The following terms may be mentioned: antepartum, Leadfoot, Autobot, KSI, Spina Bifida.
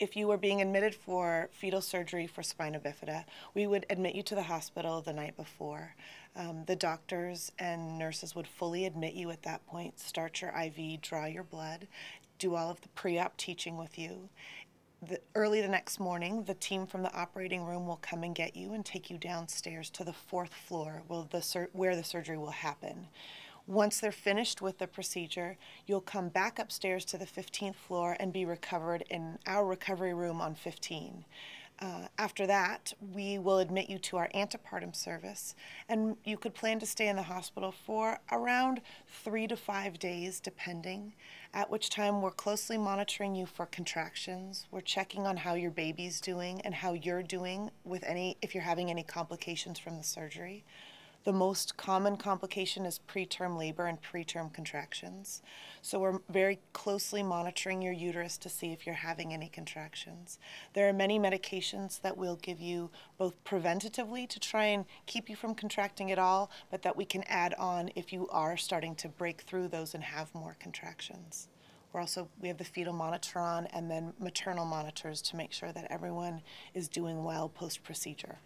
If you were being admitted for fetal surgery for spina bifida, we would admit you to the hospital the night before. The doctors and nurses would fully admit you at that point, start your IV, draw your blood, do all of the pre-op teaching with you. Early the next morning, the team from the operating room will come and get you and take you downstairs to the 4th floor where the surgery will happen. Once they're finished with the procedure, you'll come back upstairs to the 15th floor and be recovered in our recovery room on 15. After that, we will admit you to our antepartum service, and you could plan to stay in the hospital for around 3 to 5 days, depending, at which time we're closely monitoring you for contractions. We're checking on how your baby's doing and how you're doing with if you're having any complications from the surgery. The most common complication is preterm labor and preterm contractions. So we're very closely monitoring your uterus to see if you're having any contractions. There are many medications that we'll give you both preventatively to try and keep you from contracting at all, but that we can add on if you are starting to break through those and have more contractions. We have the fetal monitor on and then maternal monitors to make sure that everyone is doing well post-procedure.